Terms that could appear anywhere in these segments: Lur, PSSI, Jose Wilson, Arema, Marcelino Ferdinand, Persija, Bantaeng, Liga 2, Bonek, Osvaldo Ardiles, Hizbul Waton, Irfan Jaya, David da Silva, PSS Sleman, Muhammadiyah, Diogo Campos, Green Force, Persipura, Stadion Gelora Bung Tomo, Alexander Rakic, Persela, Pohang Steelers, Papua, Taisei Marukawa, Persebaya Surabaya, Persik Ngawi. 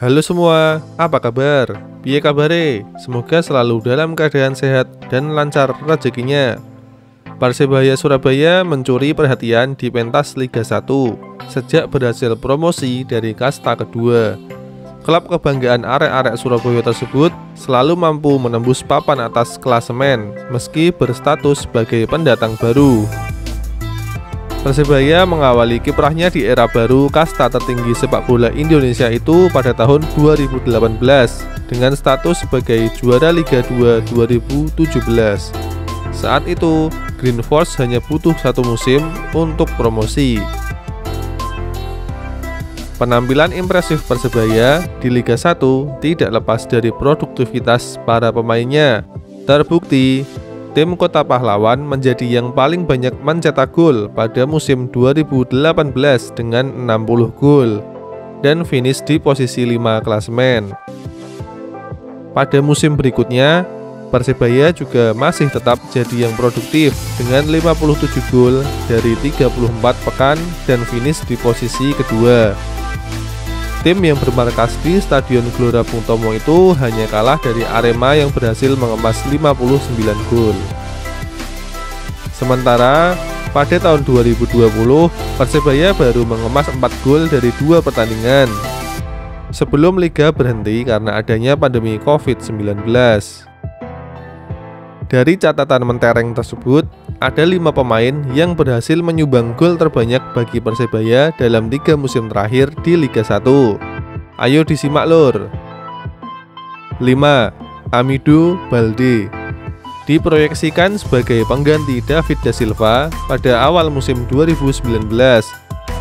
Halo semua, apa kabar? Piye kabare? Semoga selalu dalam keadaan sehat dan lancar rezekinya. Persebaya Surabaya mencuri perhatian di pentas Liga 1 sejak berhasil promosi dari kasta kedua. Klub kebanggaan arek-arek Surabaya tersebut selalu mampu menembus papan atas klasemen meski berstatus sebagai pendatang baru. Persebaya mengawali kiprahnya di era baru kasta tertinggi sepak bola Indonesia itu pada tahun 2018 dengan status sebagai juara Liga 2 2017. Saat itu, Green Force hanya butuh satu musim untuk promosi. Penampilan impresif Persebaya di Liga 1 tidak lepas dari produktivitas para pemainnya. Terbukti, tim Kota Pahlawan menjadi yang paling banyak mencetak gol pada musim 2018 dengan 60 gol dan finish di posisi 5 klasemen. Pada musim berikutnya, Persebaya juga masih tetap jadi yang produktif dengan 57 gol dari 34 pekan dan finish di posisi kedua. Tim yang bermarkas di Stadion Gelora Bung Tomo itu hanya kalah dari Arema yang berhasil mengemas 59 gol. Sementara, pada tahun 2020, Persebaya baru mengemas 4 gol dari 2 pertandingan sebelum Liga berhenti karena adanya pandemi COVID-19. Dari catatan mentereng tersebut, ada 5 pemain yang berhasil menyumbang gol terbanyak bagi Persebaya dalam 3 musim terakhir di Liga 1. Ayo disimak lur. 5. Amido Balde diproyeksikan sebagai pengganti David da Silva pada awal musim 2019.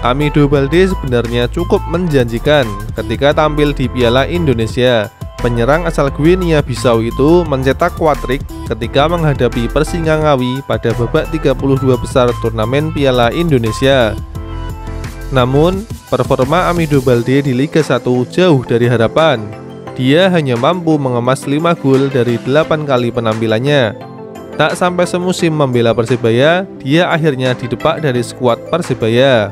Amido Balde sebenarnya cukup menjanjikan ketika tampil di Piala Indonesia. Penyerang asal Guinea Bisau itu mencetak hat-trick ketika menghadapi Persik Ngawi pada babak 32 besar turnamen Piala Indonesia. Namun, performa Amido Balde di Liga 1 jauh dari harapan. Dia hanya mampu mengemas 5 gol dari 8 kali penampilannya. Tak sampai semusim membela Persebaya, dia akhirnya didepak dari skuad Persebaya.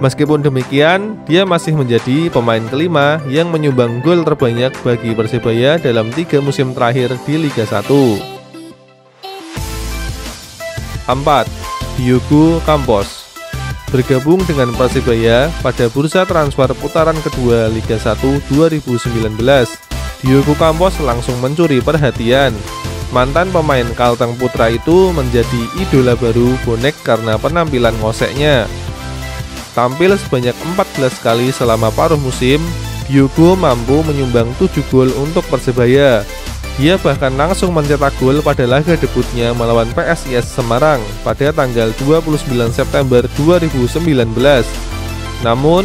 Meskipun demikian, dia masih menjadi pemain kelima yang menyumbang gol terbanyak bagi Persebaya dalam 3 musim terakhir di Liga 1. 4. Diogo Campos bergabung dengan Persebaya pada bursa transfer putaran kedua Liga 1 2019. Diogo Campos langsung mencuri perhatian. Mantan pemain Kalteng Putra itu menjadi idola baru Bonek karena penampilan ngoseknya. Tampil sebanyak 14 kali selama paruh musim, Diogo mampu menyumbang 7 gol untuk Persebaya. Dia bahkan langsung mencetak gol pada laga debutnya melawan PSIS Semarang pada tanggal 29 September 2019. Namun,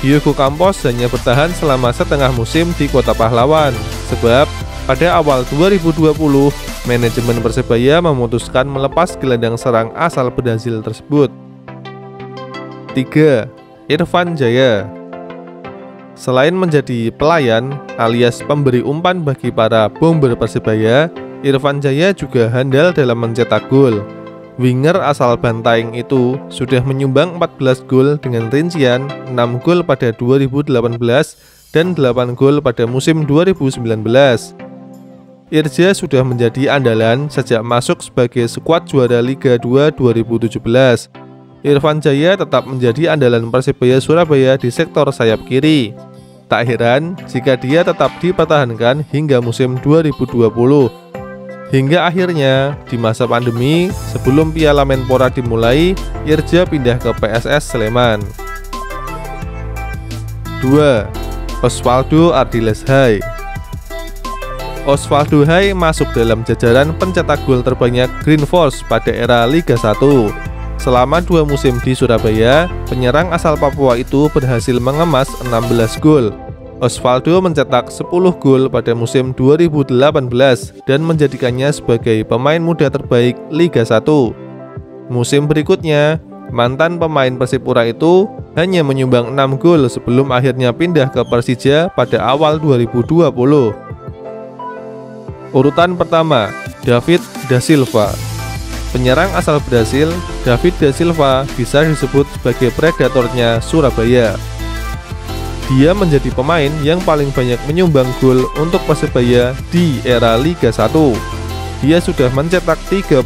Diogo Campos hanya bertahan selama setengah musim di Kota Pahlawan, sebab pada awal 2020, manajemen Persebaya memutuskan melepas gelandang serang asal Brazil tersebut. 3. Irfan Jaya selain menjadi pelayan alias pemberi umpan bagi para bomber Persebaya, Irfan Jaya juga handal dalam mencetak gol. Winger asal Bantaeng itu sudah menyumbang 14 gol dengan rincian 6 gol pada 2018 dan 8 gol pada musim 2019. Irja sudah menjadi andalan sejak masuk sebagai skuad juara Liga 2 2017. Irfan Jaya tetap menjadi andalan Persebaya Surabaya di sektor sayap kiri. Tak heran jika dia tetap dipertahankan hingga musim 2020. Hingga akhirnya, di masa pandemi, sebelum Piala Menpora dimulai, Irja pindah ke PSS Sleman. 2. Osvaldo Ardiles masuk dalam jajaran pencetak gol terbanyak Green Force pada era Liga 1. Selama 2 musim di Surabaya, penyerang asal Papua itu berhasil mengemas 16 gol. Osvaldo mencetak 10 gol pada musim 2018 dan menjadikannya sebagai pemain muda terbaik Liga 1. Musim berikutnya, mantan pemain Persipura itu hanya menyumbang 6 gol sebelum akhirnya pindah ke Persija pada awal 2020. Urutan pertama, David da Silva. Penyerang asal Brasil, David da Silva bisa disebut sebagai predatornya Surabaya. Dia menjadi pemain yang paling banyak menyumbang gol untuk Persebaya di era Liga 1. Dia sudah mencetak 35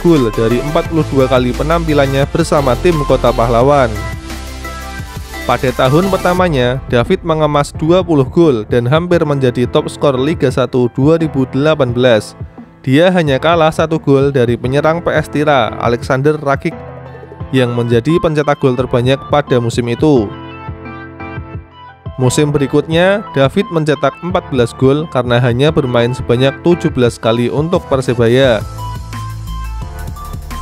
gol dari 42 kali penampilannya bersama tim Kota Pahlawan. Pada tahun pertamanya, David mengemas 20 gol dan hampir menjadi top skor Liga 1 2018. Dia hanya kalah 1 gol dari penyerang PS Tira, Alexander Rakic, yang menjadi pencetak gol terbanyak pada musim itu. Musim berikutnya, David mencetak 14 gol karena hanya bermain sebanyak 17 kali untuk Persebaya.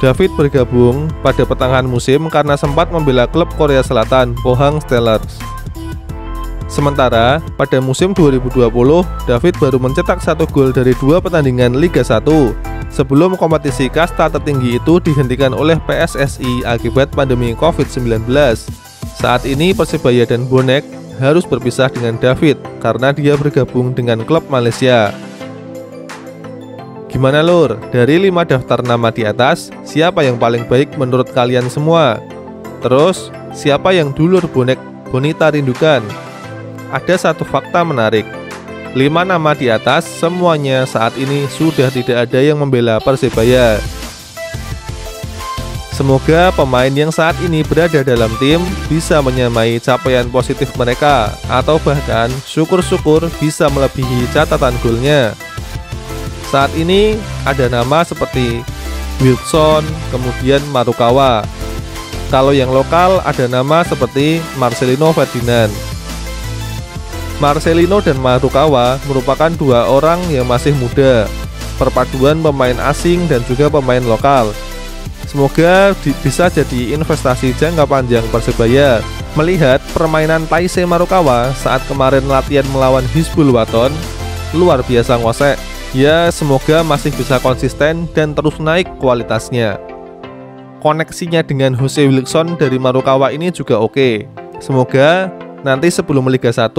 David bergabung pada pertengahan musim karena sempat membela klub Korea Selatan, Pohang Steelers. Sementara, pada musim 2020, David baru mencetak 1 gol dari 2 pertandingan Liga 1, sebelum kompetisi kasta tertinggi itu dihentikan oleh PSSI akibat pandemi COVID-19. Saat ini Persebaya dan Bonek harus berpisah dengan David karena dia bergabung dengan klub Malaysia. Gimana lur, dari 5 daftar nama di atas, siapa yang paling baik menurut kalian semua? Terus, siapa yang dulur Bonek Bonita rindukan? Ada satu fakta menarik, 5 nama di atas semuanya saat ini sudah tidak ada yang membela Persebaya. Semoga pemain yang saat ini berada dalam tim bisa menyamai capaian positif mereka, atau bahkan syukur-syukur bisa melebihi catatan golnya. Saat ini ada nama seperti Wilson, kemudian Marukawa. Kalau yang lokal ada nama seperti Marcelino Ferdinand. Marcelino dan Marukawa merupakan 2 orang yang masih muda, perpaduan pemain asing dan juga pemain lokal. Semoga bisa jadi investasi jangka panjang Persebaya. Melihat permainan Taisei Marukawa saat kemarin latihan melawan Hizbul Waton, luar biasa ngosek. Ya, semoga masih bisa konsisten dan terus naik kualitasnya. Koneksinya dengan Jose Wilson dari Marukawa ini juga oke. Semoga nanti sebelum Liga 1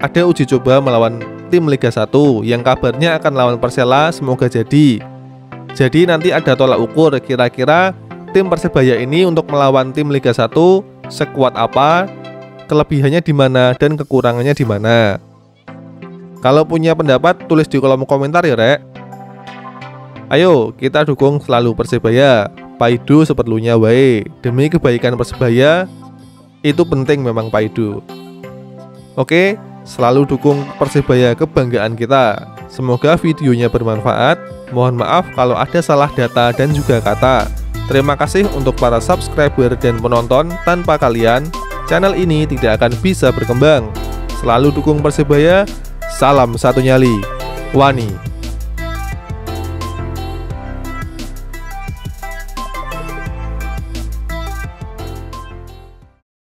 ada uji coba melawan tim Liga 1 yang kabarnya akan lawan Persela, semoga jadi. Jadi nanti ada tolak ukur kira-kira tim Persebaya ini untuk melawan tim Liga 1 sekuat apa, kelebihannya di mana dan kekurangannya di mana. Kalau punya pendapat tulis di kolom komentar ya rek. Ayo kita dukung selalu Persebaya. Paidu seperlunya wae, demi kebaikan Persebaya itu penting memang paidu. Oke, selalu dukung Persebaya, kebanggaan kita. Semoga videonya bermanfaat. Mohon maaf kalau ada salah data dan juga kata. Terima kasih untuk para subscriber dan penonton. Tanpa kalian, channel ini tidak akan bisa berkembang. Selalu dukung Persebaya. Salam satu nyali. Wani.